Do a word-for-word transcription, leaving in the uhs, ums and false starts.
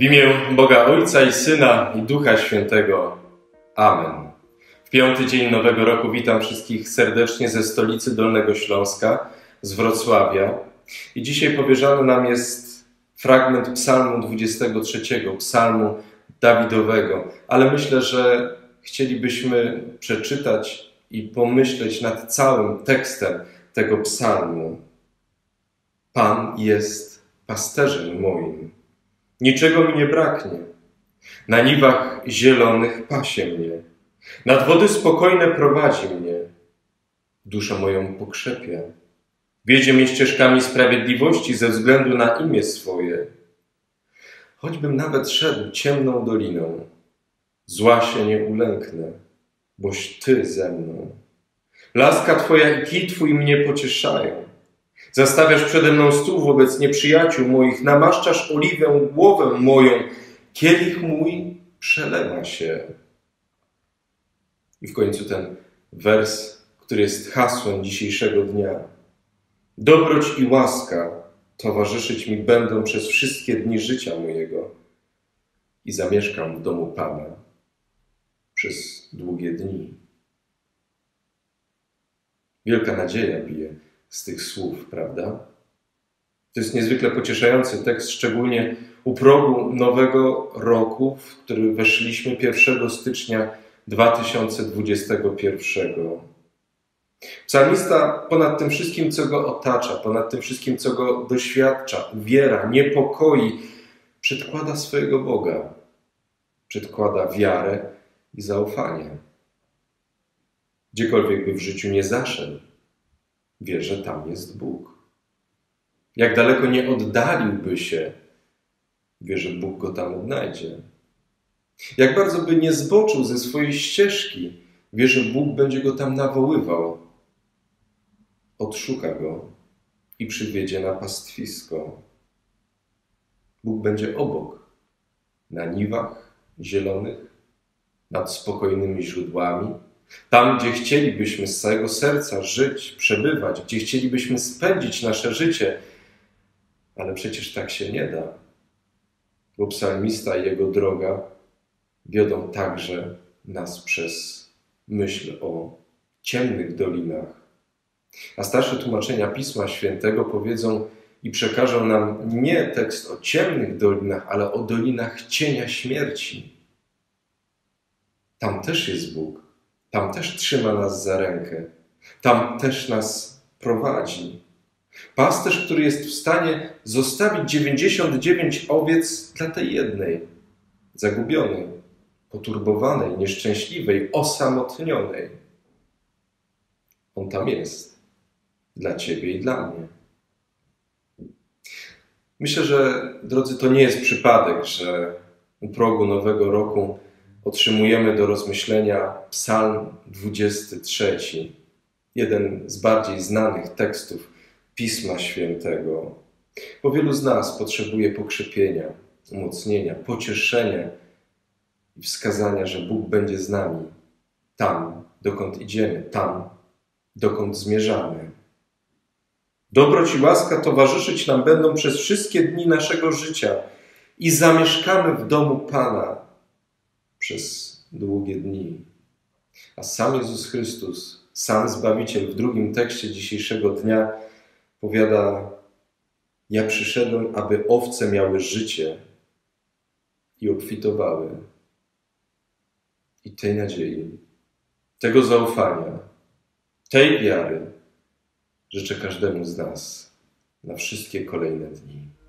W imię Boga Ojca i Syna, i Ducha Świętego. Amen. W piąty dzień Nowego Roku witam wszystkich serdecznie ze stolicy Dolnego Śląska, z Wrocławia. I dzisiaj powierzany nam jest fragment Psalmu dwudziestego trzeciego, Psalmu Dawidowego. Ale myślę, że chcielibyśmy przeczytać i pomyśleć nad całym tekstem tego psalmu. Pan jest pasterzem moim. Niczego mi nie braknie. Na niwach zielonych pasie mnie. Nad wody spokojne prowadzi mnie. Dusza moją pokrzepia. Wiedzie mnie ścieżkami sprawiedliwości ze względu na imię swoje. Choćbym nawet szedł ciemną doliną, zła się nie ulęknę, boś Ty ze mną. Laska Twoja i kij Twój mnie pocieszają. Zastawiasz przede mną stół wobec nieprzyjaciół moich, namaszczasz oliwę głowę moją, kielich mój przelewa się. I w końcu ten wers, który jest hasłem dzisiejszego dnia. Dobroć i łaska towarzyszyć mi będą przez wszystkie dni życia mojego i zamieszkam w domu Pana przez długie dni. Wielka nadzieja bije z tych słów, prawda? To jest niezwykle pocieszający tekst, szczególnie u progu Nowego Roku, w który weszliśmy pierwszego stycznia dwa tysiące dwudziestego pierwszego. Psalmista ponad tym wszystkim, co go otacza, ponad tym wszystkim, co go doświadcza, uwiera, niepokoi, przedkłada swojego Boga, przedkłada wiarę i zaufanie. Gdziekolwiek by w życiu nie zaszedł, wie, że tam jest Bóg. Jak daleko nie oddaliłby się, wie, że Bóg go tam odnajdzie. Jak bardzo by nie zboczył ze swojej ścieżki, wie, że Bóg będzie go tam nawoływał. Odszuka go i przywiedzie na pastwisko. Bóg będzie obok, na niwach zielonych, nad spokojnymi źródłami, tam, gdzie chcielibyśmy z całego serca żyć, przebywać, gdzie chcielibyśmy spędzić nasze życie. Ale przecież tak się nie da, bo psalmista i jego droga wiodą także nas przez myśl o ciemnych dolinach. A starsze tłumaczenia Pisma Świętego powiedzą i przekażą nam nie tekst o ciemnych dolinach, ale o dolinach cienia śmierci. Tam też jest Bóg. Tam też trzyma nas za rękę. Tam też nas prowadzi. Pasterz, który jest w stanie zostawić dziewięćdziesiąt dziewięć owiec dla tej jednej, zagubionej, poturbowanej, nieszczęśliwej, osamotnionej. On tam jest. Dla Ciebie i dla mnie. Myślę, że, drodzy, to nie jest przypadek, że u progu Nowego Roku otrzymujemy do rozmyślenia Psalm dwudziesty trzeci, jeden z bardziej znanych tekstów Pisma Świętego. Bo wielu z nas potrzebuje pokrzepienia, umocnienia, pocieszenia i wskazania, że Bóg będzie z nami tam, dokąd idziemy, tam, dokąd zmierzamy. Dobroć i łaska towarzyszyć nam będą przez wszystkie dni naszego życia i zamieszkamy w domu Pana przez długie dni. A sam Jezus Chrystus, sam Zbawiciel, w drugim tekście dzisiejszego dnia powiada: ja przyszedłem, aby owce miały życie i obfitowały. I tej nadziei, tego zaufania, tej wiary życzę każdemu z nas na wszystkie kolejne dni.